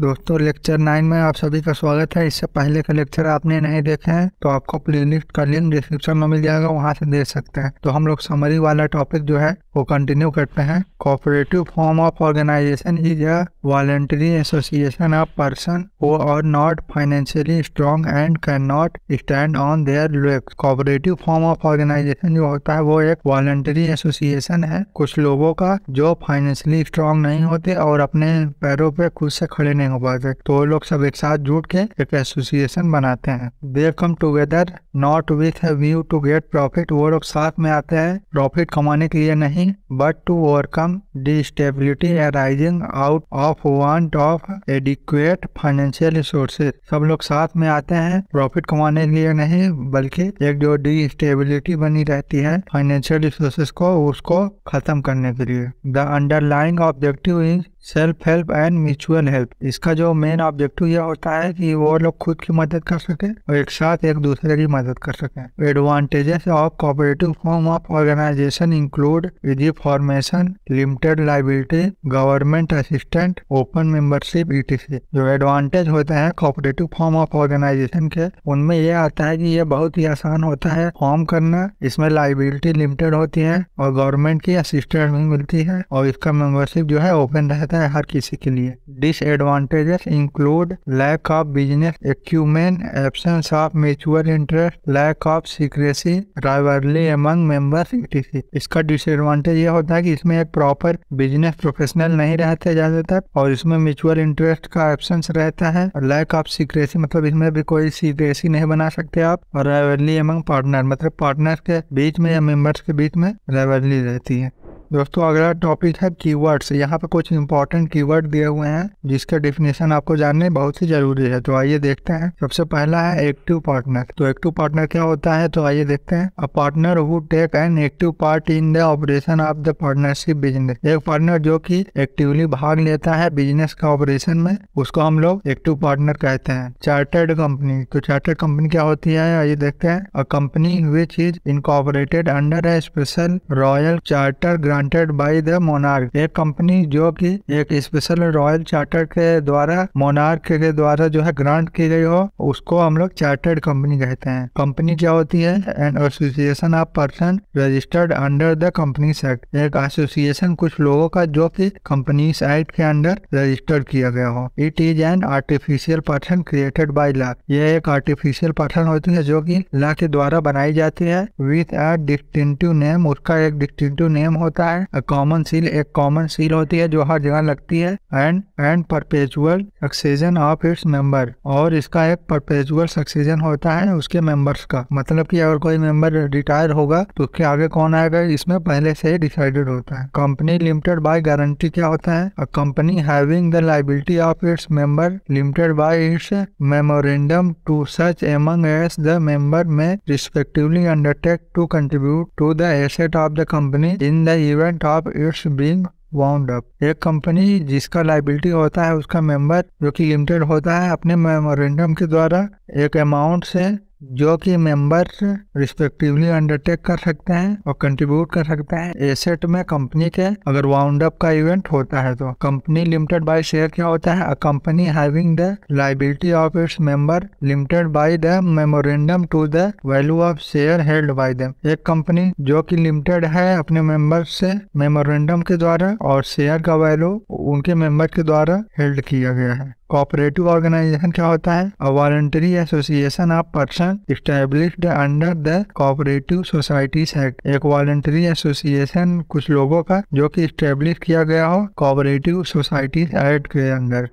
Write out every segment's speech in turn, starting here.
दोस्तों लेक्चर 9 में आप सभी का स्वागत है। इससे पहले का लेक्चर आपने नहीं देखा है तो आपको प्लेलिस्ट का लिंक डिस्क्रिप्शन में मिल जाएगा, वहां से देख सकते हैं। तो हम लोग समरी वाला टॉपिक जो है वो कंटिन्यू करते हैं। Cooperative form of organisation is a voluntary association of person who are not financially strong and can not stand on their legs. Cooperative form of organisation जो होता है वो एक वॉलंटरी एसोसिएशन है कुछ लोगों का जो फाइनेंशियली स्ट्रॉन्ग नहीं होते और अपने पैरों पे खुद से खड़े नहीं हो पाते, तो लोग सब एक साथ जुट के एक एसोसिएशन बनाते हैं। They come together not with a view to get profit. वो लोग साथ में आते हैं प्रॉफिट कमाने के लिए नहीं, but to overcome disability arising out of want of adequate financial resources. सब लोग साथ में आते हैं प्रॉफिट कमाने के लिए नहीं, बल्कि एक जो डिस्टेबिलिटी बनी रहती है फाइनेंशियल रिसोर्सेज को उसको खत्म करने के लिए। The underlying objective is self help and mutual help. इसका जो मेन ऑब्जेक्टिव यह होता है कि वो लोग खुद की मदद कर सके और एक साथ एक दूसरे की मदद कर सके। Advantages of cooperative form of organisation include easy formation, limited liability, government assistant, open membership, etc। जो एडवांटेज होते हैं कोऑपरेटिव फॉर्म ऑफ ऑर्गेनाइजेशन के, उनमें यह आता है कि यह बहुत ही आसान होता है फॉर्म करना, इसमें लायबिलिटी लिमिटेड होती है और गवर्नमेंट की असिस्टेंट भी मिलती है और इसका मेंबरशिप जो है ओपन रहता है हर किसी के लिए। Disadvantages include lack of business acumen, absence of mutual interest, lack of secrecy, rivalry among members, etc। इसका डिसएडवांटेज ये होता है कि इसमें एक प्रॉपर बिजनेस प्रोफेशनल नहीं रहते ज्यादातर और इसमें म्यूचुअल इंटरेस्ट का एब्सेंस रहता है और लैक ऑफ सीक्रेसी मतलब इसमें भी कोई सीक्रेसी नहीं बना सकते आप, और राइवलरी अमंग पार्टनर मतलब पार्टनर के बीच में या मेंबर्स के बीच में राइवलरी रहती है। दोस्तों अगला टॉपिक है कीवर्ड्स। यहाँ पे कुछ इंपॉर्टेंट कीवर्ड दिए हुए हैं जिसका डेफिनेशन आपको जानने बहुत ही जरूरी है, तो आइए देखते हैं। सबसे पहला है एक्टिव पार्टनर। तो एक्टिव पार्टनर क्या होता है तो आइए देखते हैं। A partner who take an active part in the operation of the partnership business. एक पार्टनर जो कि एक्टिवली भाग लेता है बिजनेस का ऑपरेशन में, उसको हम लोग एक्टिव पार्टनर कहते हैं। Chartered company. तो चार्टर्ड कंपनी क्या होती है आइए देखते हैं। A company which is incorporated under a special royal charter granted by the monarch। एक कंपनी जो कि एक स्पेशल रॉयल चार्टर के द्वारा मोनार्क के द्वारा जो है ग्रांट की गई हो उसको हम लोग चार्टर्ड कंपनी कहते हैं। कंपनी क्या होती है? An association of person registered under the companies act. एक एसोसिएशन कुछ लोगों का जो कि कंपनीज एक्ट के अंडर रजिस्टर्ड किया गया हो। It is an artificial person created by law. यह एक आर्टिफिशियल पर्सन होती है जो कि लॉ के द्वारा बनाई जाती है। विथ अ डिस्टिंक्टिव नेम, उसका एक डिस्टिंक्टिव नेम होता है। कॉमन सील, एक कॉमन सील होती है जो हर जगह लगती है। And perpetual succession of its member, और इसका एक परपेचुअल सक्सेशन होता है उसके मेंबर्स का, मतलब कि अगर कोई मेंबर रिटायर होगा तो उसके आगे कौन आएगा इसमें पहले से ही डिसाइडेड होता है। कंपनी लिमिटेड बाय गारंटी क्या होता है? A company having the liability of its member limited by its memorandum to such among as the member may respectively undertake to contribute to the asset of the company in the event of its being wound up। एक company जिसका liability होता है उसका member जो कि limited होता है अपने मेमोरेंडम के द्वारा एक अमाउंट से जो कि मेंबर्स रिस्पेक्टिवली अंडरटेक कर सकते हैं और कंट्रीब्यूट कर सकते हैं एसेट में कंपनी के, अगर वाउंड अप का इवेंट होता है तो। कंपनी लिमिटेड बाय शेयर क्या होता है? A company having the liability of its member limited by the memorandum to the value of share held by them. एक कंपनी जो कि लिमिटेड है अपने मेंबर्स से मेमोरेंडम के द्वारा और शेयर का वैल्यू उनके मेंबर के द्वारा हेल्ड किया गया है। कोऑपरेटिव ऑर्गेनाइजेशन क्या होता है? A voluntary association of person established under the cooperative societies act. एक वॉलंटरी एसोसिएशन कुछ लोगों का जो कि एस्टैब्लिश किया गया हो कोऑपरेटिव सोसाइटीज एक्ट के अंदर।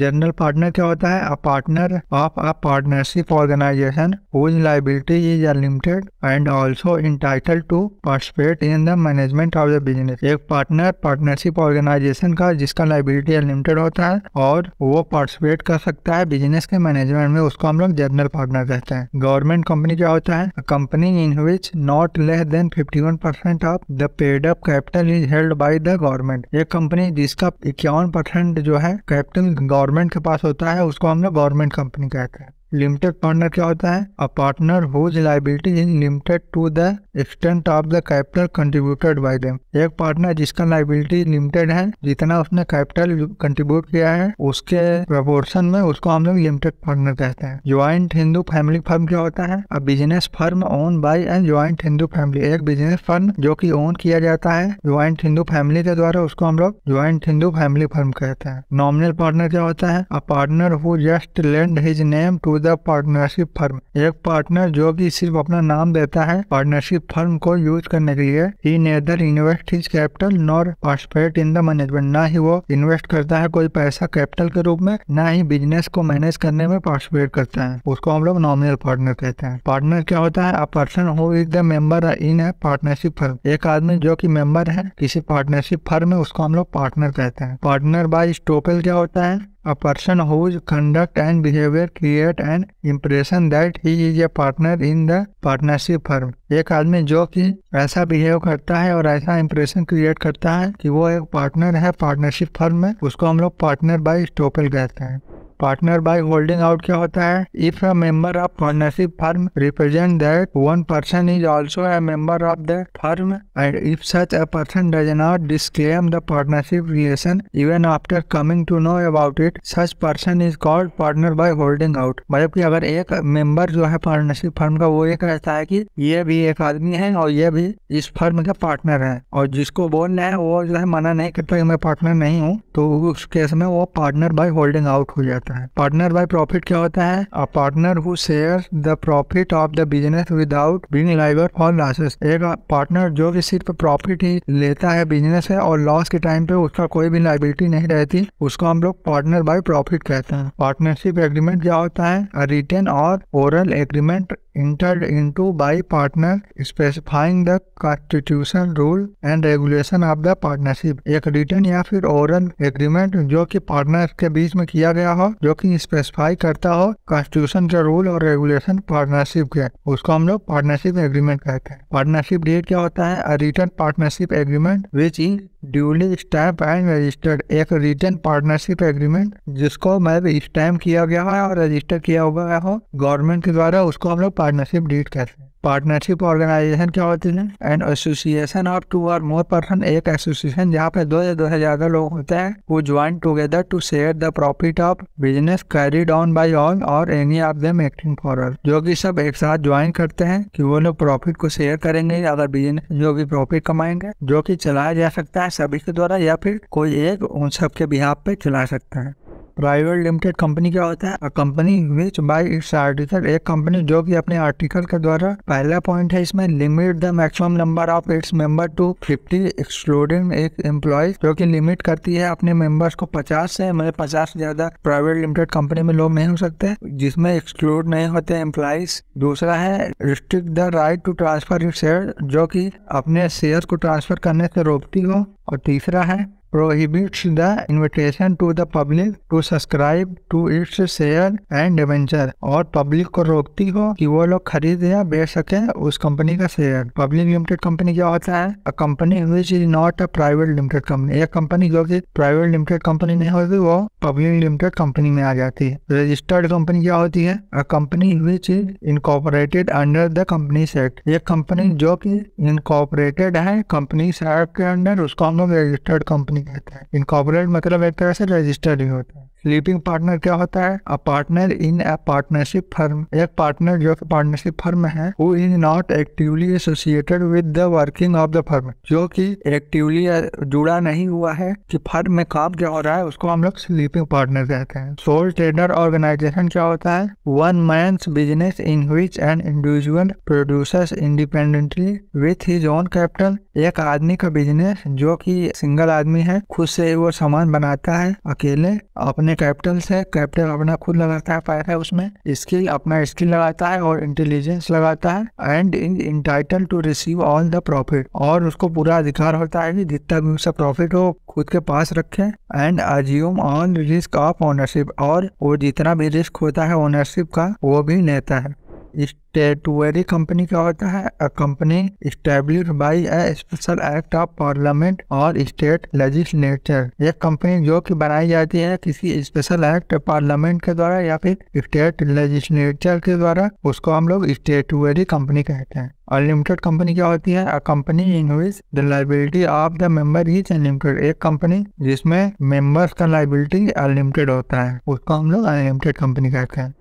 जनरल पार्टनर क्या होता है? A partner of a partnership organisation whose liability is limited and also entitled to participate in the management of the business. एक पार्टनर पार्टनरशिप ऑर्गेनाइजेशन का जिसका लायबिलिटी लिमिटेड होता है और वो पार्टिसिपेट कर सकता है बिजनेस के मैनेजमेंट में, उसको हम लोग जनरल पार्टनर कहते हैं। गवर्नमेंट कंपनी क्या होता है? A company in which not less than 51% of the paid up capital is held by the government. एक कंपनी जिसका 51% जो है कैपिटल गवर्नमेंट के पास होता है उसको हम लोग गवर्नमेंट कंपनी कहते हैं। लिमिटेड पार्टनर क्या होता है? A partner whose liability is limited to the extent of the capital contributed by them. एक पार्टनर जिसका लायबिलिटी लिमिटेड है, जितना उसने कैपिटल कंट्रीब्यूट किया है उसके प्रोपोर्शन में, उसको हम लोग लिमिटेड पार्टनर कहते हैं। ज्वाइंट हिंदू फैमिली फर्म क्या होता है? A business firm own by and joint Hindu family. एक बिजनेस फर्म जो की ओन किया जाता है ज्वाइंट हिंदू फैमिली के द्वारा, उसको हम लोग ज्वाइंट हिंदू फैमिली फर्म कहते हैं। नॉमिनल पार्टनर क्या होता है? A partner who just lend his name to the partnership firm. एक पार्टनर जो भी सिर्फ अपना नाम देता है पार्टनरशिप फर्म को यूज करने के लिए। He neither invest his capital nor participate in the management. ना ही वो इन्वेस्ट करता है कोई पैसा कैपिटल के रूप में, ना ही बिजनेस को मैनेज करने में पार्टिसिपेट करता है, उसको हम लोग नॉमिनल पार्टनर कहते हैं। पार्टनर क्या होता है? A person who is the member in a partnership firm. एक आदमी जो कि मेंबर है किसी पार्टनरशिप फर्म में, उसको हम लोग पार्टनर कहते हैं। पार्टनर बाय स्टोपेल क्या होता है? A person whose conduct and behaviour create an impression that he is a partner in the partnership firm. एक आदमी जो कि ऐसा बिहेव करता है और ऐसा इम्प्रेशन क्रिएट करता है कि वो एक पार्टनर है पार्टनरशिप फर्म में, उसको हम लोग पार्टनर बाय स्टोपेल कहते हैं। पार्टनर बाय होल्डिंग आउट क्या होता है? If a member of partnership firm represent that one person is also a member of the firm and if such a person does not disclaim the partnership relation even after coming to know about it, such person is called partner by holding out. मतलब कि अगर एक member जो है partnership firm का वो ये कहता है कि ये भी एक आदमी है और ये भी इस फर्म का पार्टनर है, और जिसको बोलना है वो जो है मना नहीं करता मैं पार्टनर नहीं हूँ, तो उस केस में वो पार्टनर बाय होल्डिंग आउट हो जाता है। पार्टनर बाय प्रॉफिट क्या होता है? A partner who shares the profit of the business without being liable for losses. एक पार्टनर जो कि सिर्फ प्रॉफिट ही लेता है बिजनेस है और लॉस के टाइम पे उसका कोई भी लायबिलिटी नहीं रहती, उसको हम लोग पार्टनर बाय प्रॉफिट कहते हैं। पार्टनरशिप एग्रीमेंट क्या होता है? अ रिटन और oral agreement entered into by partner specifying the constitution, rule and regulation of the partnership। एक रिटन या फिर ओरल एग्रीमेंट जो कि पार्टनर के बीच में किया गया हो, जो कि स्पेसिफाई करता हो कॉन्स्टिट्यूशन के, रूल और रेगुलेशन पार्टनरशिप के, उसको हम लोग पार्टनरशिप एग्रीमेंट कहते हैं। पार्टनरशिप डीड क्या होता है? A written partnership agreement which is duly stamp and registered. एक रिटन पार्टनरशिप एग्रीमेंट जिसको मतलब स्टैम्प किया गया है और रजिस्टर किया हुआ हो गवर्नमेंट के द्वारा, उसको हम लोग पार्टनरशिप डीड कहते हैं। पार्टनरशिप ऑर्गेनाइजेशन क्या होती है? एंड एसोसिएशन ऑफ टू और मोर पर्सन। एक एसोसिएशन जहाँ पे 2 या 2 से ज्यादा लोग होते हैं वो join together to share the profit of business carried on by all और any of them acting for all. जो कि सब एक साथ ज्वाइन करते हैं कि वो लोग प्रॉफिट को शेयर करेंगे, अगर बिजनेस जो भी प्रॉफिट कमाएंगे जो कि चलाया जा सकता है सभी के द्वारा या फिर कोई एक उन सब के बिहाफ पे चला सकता है। प्राइवेट लिमिटेड कंपनी क्या होता है? A company which by its article. एक कंपनी जो कि अपने आर्टिकल के द्वारा, पहला पॉइंट है इसमें limit the maximum number of its member to 50 excluding एक एम्प्लॉय। जो कि लिमिट करती है अपने मेंबर्स को 50 से, मतलब 50 से ज्यादा प्राइवेट लिमिटेड कंपनी में लोग नहीं हो सकते जिसमें एक्सक्लूड नहीं होते एम्प्लॉयज। दूसरा है restrict the right to transfer its share, जो की अपने शेयर को ट्रांसफर करने से रोकती हो। और तीसरा है prohibits the invitation to the public to subscribe to its share and debenture। और पब्लिक को रोकती हो कि वो लोग खरीद या बेच सके उस कंपनी का शेयर। पब्लिक लिमिटेड कंपनी क्या होता है? A company which is not a private limited company. एक कंपनी जो कि प्राइवेट लिमिटेड कंपनी नहीं होती वो पब्लिक लिमिटेड कंपनी में आ जाती है। रजिस्टर्ड कंपनी क्या होती है? A company which is incorporated under the companies act. एक कंपनी जो कि इनकॉर्पोरेटेड है कंपनीज एक्ट के अंडर, उसको हम लोग रजिस्टर्ड कंपनी कहते हैं। इनकॉर्पोरेट मतलब एक तरह से रजिस्टर्ड ही होता है। स्लीपिंग पार्टनर क्या होता है? A partner in a partnership firm. एक पार्टनर जो कि पार्टनरशिप फर्म है वो is not actively associated with the working of the firm. जो कि एक्टिवली जुड़ा नहीं हुआ है कि फर्म में काम क्या हो रहा है, उसको हम लोग स्लीपिंग पार्टनर कहते हैं। सोल ट्रेडर ऑर्गेनाइजेशन क्या होता है? One man's business in which an individual producers independently with his own capital. एक आदमी का बिजनेस जो कि सिंगल आदमी है, खुद से वो सामान बनाता है अकेले अपने कैपिटल से। कैपिटल अपना खुद लगाता है, पैसा उसमें, स्किल अपना स्किल लगाता है और इंटेलिजेंस लगाता है। And entitle to receive all the profit. और उसको पूरा अधिकार होता है कि जितना भी उसका प्रॉफिट हो खुद के पास रखे। And assume on risk of ownership. और वो जितना भी रिस्क होता है ओनरशिप का वो भी लेता है। स्टेटूटरी कंपनी क्या होता है? A company established by a special act of parliament और स्टेट लेजिस्लेचर। यह कंपनी जो कि बनाई जाती है किसी स्पेशल एक्ट पार्लियामेंट के द्वारा या फिर स्टेट लेजिस्लेचर के द्वारा, उसको हम लोग स्टेटूटरी कंपनी कहते हैं। और लिमिटेड कंपनी क्या होती है? A company in which the liability of the member is unlimited. एक कंपनी जिसमें मेंबर्स का लायबिलिटी अनलिमिटेड होता है उसको हम लोग अनलिमिटेड कंपनी कहते हैं।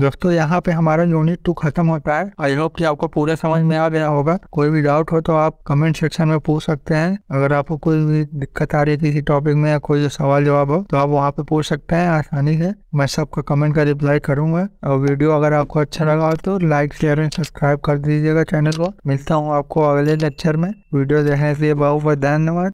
दोस्तों यहाँ पे हमारा यूनिट 2 खत्म होता है। आई होप कि आपको पूरा समझ में आ गया होगा। कोई भी डाउट हो तो आप कमेंट सेक्शन में पूछ सकते हैं। अगर आपको कोई भी दिक्कत आ रही है किसी टॉपिक में या कोई सवाल जवाब हो तो आप वहाँ पे पूछ सकते हैं आसानी से। मैं सबका कमेंट का रिप्लाई करूंगा। और वीडियो अगर आपको अच्छा लगा हो तो लाइक शेयर एंड सब्सक्राइब कर दीजिएगा चैनल को। मिलता हूँ आपको अगले लेक्चर में। वीडियो देखने के लिए बहुत बहुत धन्यवाद।